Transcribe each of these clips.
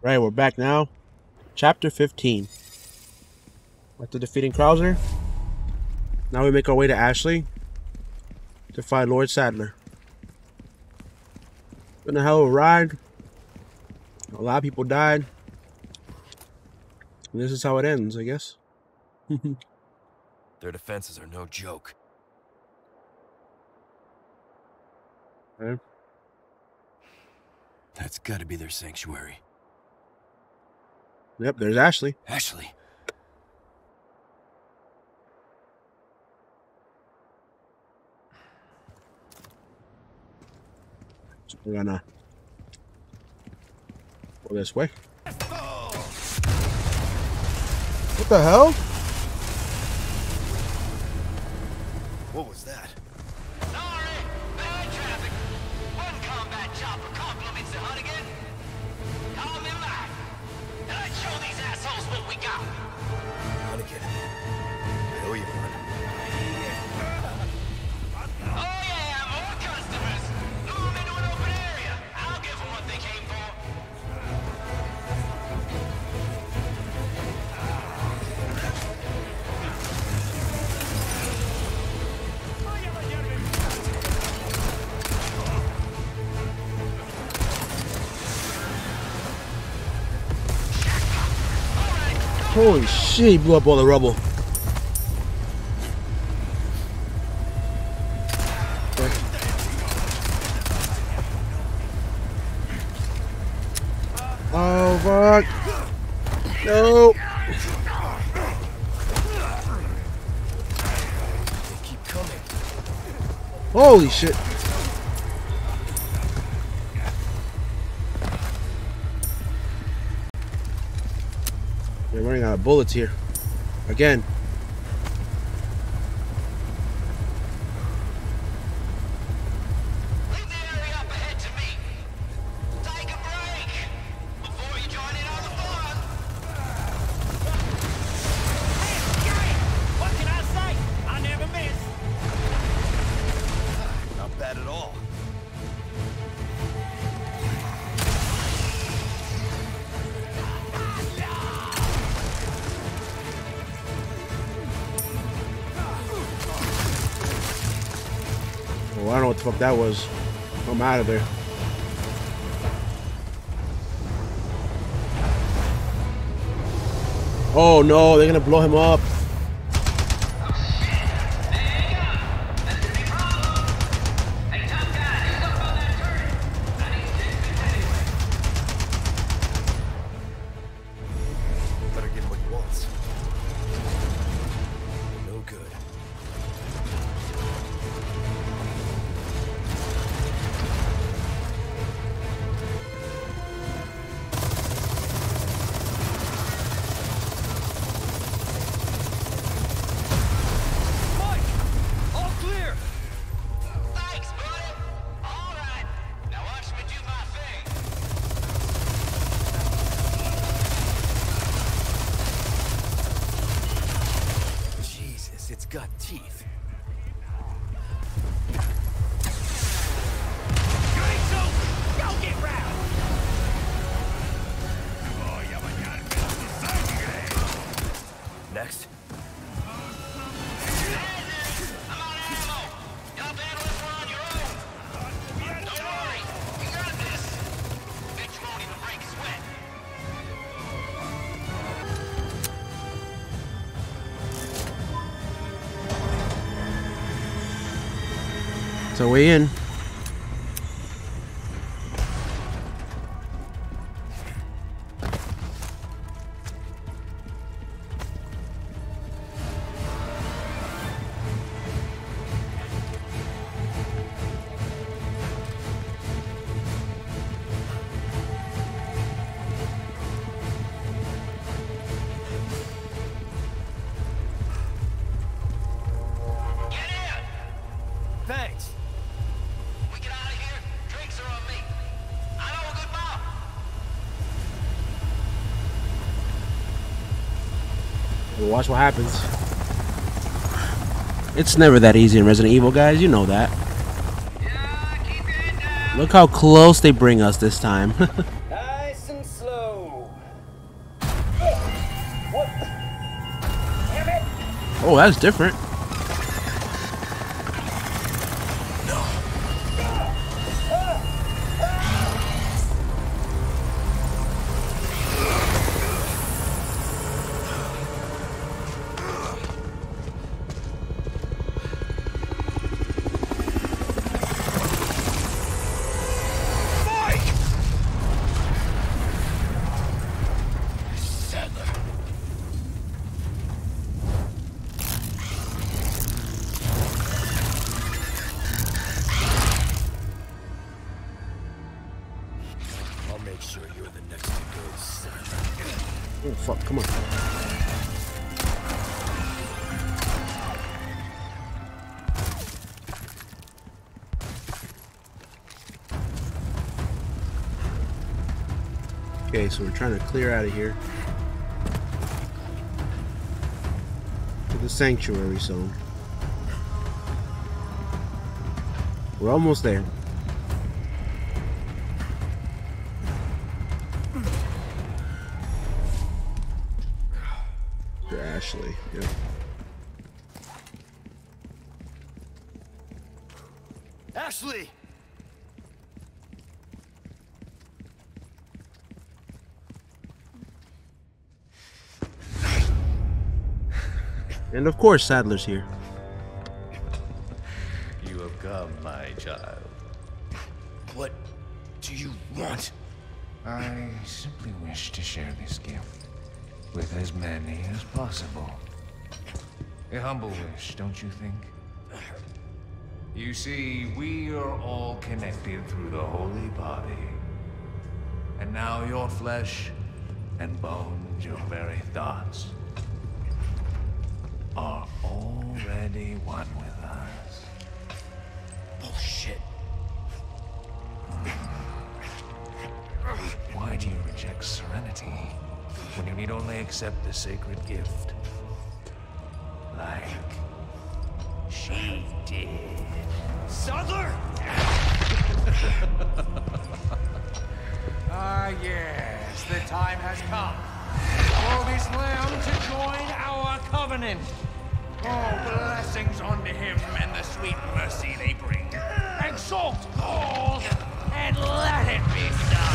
Right, we're back now. Chapter 15. After defeating Krauser, now we make our way to Ashley to find Lord Sadler. Been a hell of a ride. A lot of people died. And this is how it ends, I guess. Their defenses are no joke. Okay. That's gotta be their sanctuary. Yep, there's Ashley. Ashley. So we're gonna go this way. What the hell? What was that? Sorry, bad traffic. One combat chopper compliments the hunt again. Call me back. Let's show these assholes what we got. Hunnigan, I owe you one. Oh yeah, more customers. Move them into an open area. I'll give them what they came for. Holy shit, he blew up all the rubble. Oh, fuck. No. They keep coming. Holy shit. They're running out of bullets here. Again. Leave the area up ahead to me. Take a break before you join in on the fun. Hey, Gary, what can I say? I never miss. Not bad at all. I don't know what the fuck that was. I'm out of there. Oh no, they're gonna blow him up. Got teeth. Next. So we're in. Watch what happens. It's never that easy in Resident Evil, guys. You know that. Yeah, keep it down. Look how close they bring us this time. Nice and slow. Oh, that's different. No. Mike! Sadler. Oh fuck, come on. Okay, so we're trying to clear out of here to the sanctuary zone. We're almost there. Ashley, yeah. Ashley! And of course, Sadler's here. You have come, my child. What do you want? I simply wish to share this gift with as many as possible. A humble wish, don't you think? You see, we are all connected through the holy body. And now your flesh and bones, your very thoughts, are already one with us. Bullshit. Why do you reject serenity when you need only accept the sacred gift, like she did? Souther! Ah, yes, the time has come for this lamb to join our covenant. Oh, blessings on him and the sweet mercy they bring. Exalt all, and let it be done.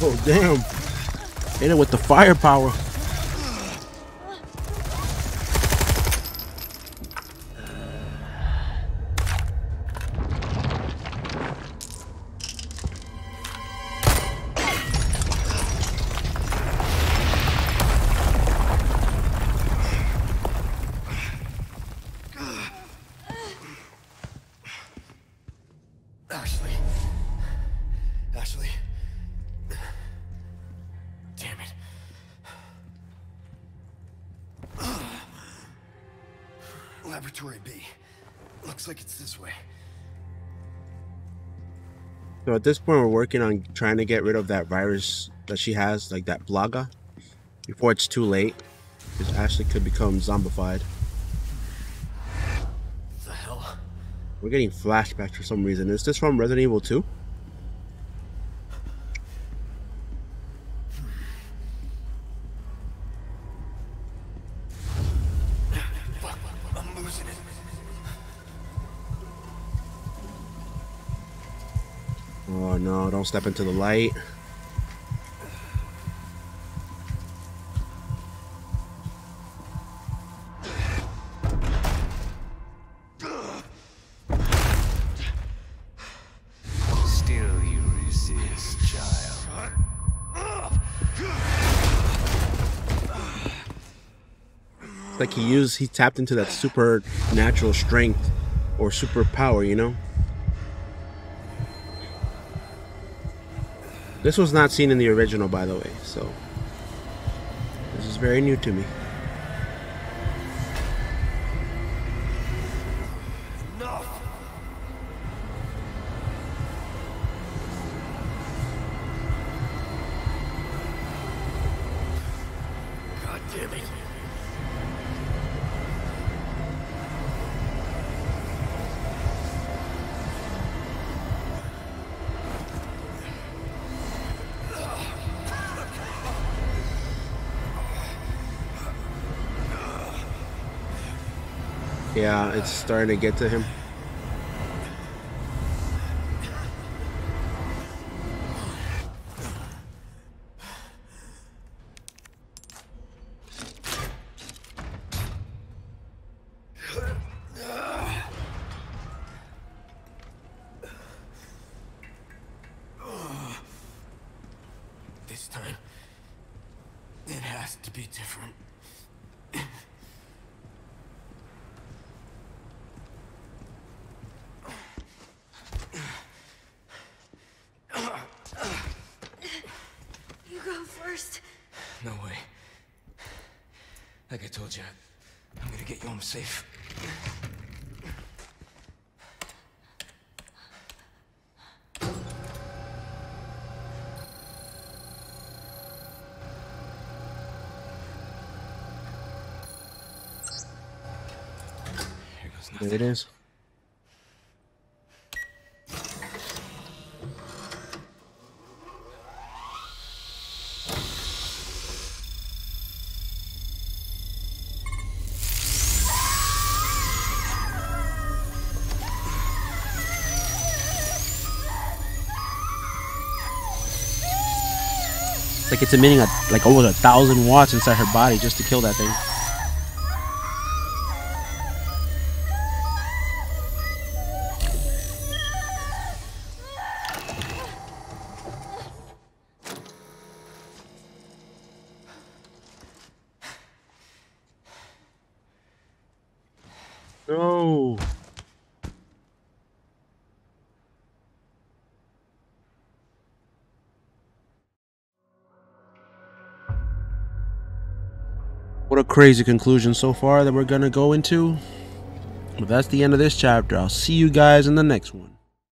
Oh damn! Hit it with the firepower. Ashley. Ashley. Damn it. Laboratory B. Looks like it's this way. So at this point, we're working on trying to get rid of that virus that she has, like that Vlaga, before it's too late, because Ashley could become zombified. What the hell? We're getting flashbacks for some reason. Is this from Resident Evil 2? Oh no, don't step into the light. Still you resist, child. Like he tapped into that supernatural strength or superpower, you know? This was not seen in the original, by the way, so this is very new to me. Enough. God damn it. Yeah, it's starting to get to him. There it is. It's like it's emitting like over 1,000 watts inside her body just to kill that thing. Crazy conclusion so far that we're gonna go into. But that's the end of this chapter. I'll see you guys in the next one.